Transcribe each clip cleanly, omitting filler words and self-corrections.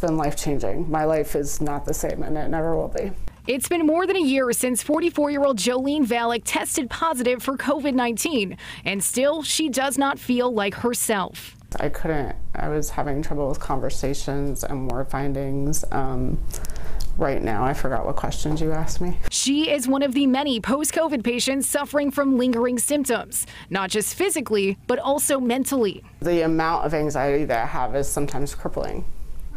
been life-changing. My life is not the same, and it never will be. It's been more than a year since 44-year-old Jolene Valak tested positive for COVID-19, and still she does not feel like herself. I was having trouble with conversations and more findings. Right now, I forgot what questions you asked me. She is one of the many post-COVID patients suffering from lingering symptoms, not just physically, but also mentally. The amount of anxiety that I have is sometimes crippling,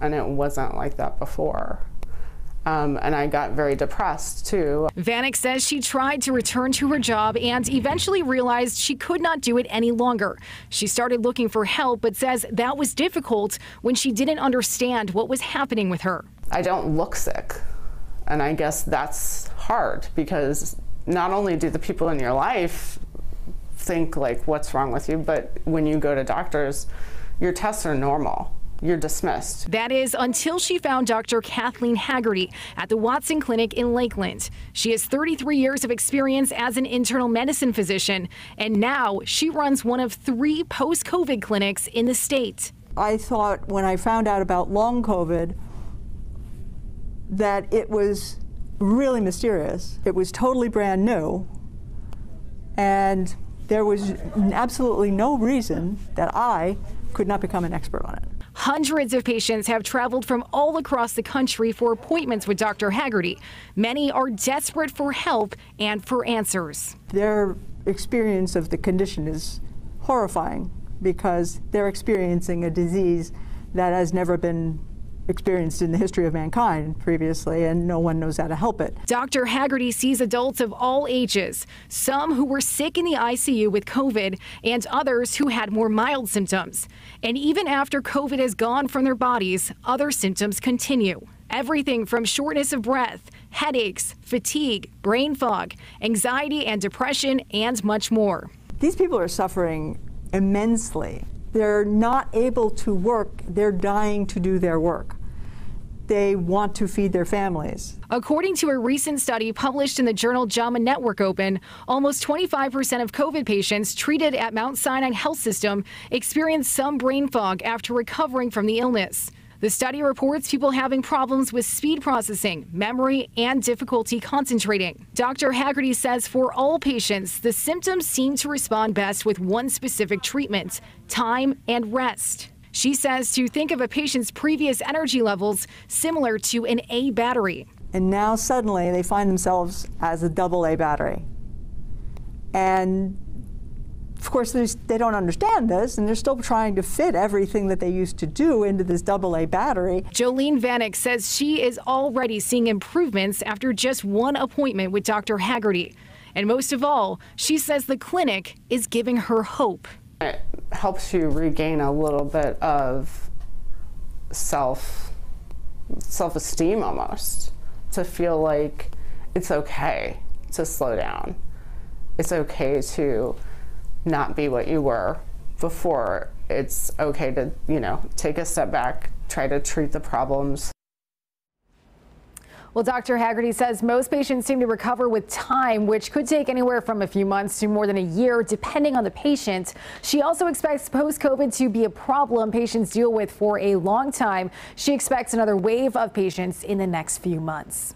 and it wasn't like that before. And I got very depressed, too. Valak says she tried to return to her job and eventually realized she could not do it any longer. She started looking for help, but says that was difficult when she didn't understand what was happening with her. I don't look sick, and I guess that's hard, because not only do the people in your life think, like, what's wrong with you, but when you go to doctors, your tests are normal. You're dismissed. That is until she found Dr. Kathleen Haggerty at the Watson Clinic in Lakeland. She has 33 years of experience as an internal medicine physician, and now she runs one of 3 post-COVID clinics in the state. I thought when I found out about long COVID that it was really mysterious. It was totally brand new, and there was absolutely no reason that I could not become an expert on it. Hundreds of patients have traveled from all across the country for appointments with Dr. Haggerty. Many are desperate for help and for answers. Their experience of the condition is horrifying, because they're experiencing a disease that has never been experienced in the history of mankind previously, and no one knows how to help it. Dr. Haggerty sees adults of all ages, some who were sick in the ICU with COVID and others who had more mild symptoms. And even after COVID has gone from their bodies, other symptoms continue. Everything from shortness of breath, headaches, fatigue, brain fog, anxiety and depression, and much more. These people are suffering immensely. They're not able to work. They're dying to do their work. They want to feed their families. According to a recent study published in the journal JAMA Network Open, almost 25% of COVID patients treated at Mount Sinai Health System experienced some brain fog after recovering from the illness. The study reports people having problems with speed processing, memory, and difficulty concentrating. Dr. Haggerty says for all patients, the symptoms seem to respond best with one specific treatment: time and rest. She says to think of a patient's previous energy levels similar to an A battery. And now suddenly they find themselves as a AA battery. And of course, they don't understand this, and they're still trying to fit everything that they used to do into this AA battery. Jolene Valak says she is already seeing improvements after just one appointment with Dr. Haggerty. And most of all, she says the clinic is giving her hope. It helps you regain a little bit of self-esteem almost, to feel like it's okay to slow down. It's okay to not be what you were before. It's okay to, you know, take a step back, try to treat the problems. Well, Dr. Haggerty says most patients seem to recover with time, which could take anywhere from a few months to more than a year, depending on the patient. She also expects post-COVID to be a problem patients deal with for a long time. She expects another wave of patients in the next few months.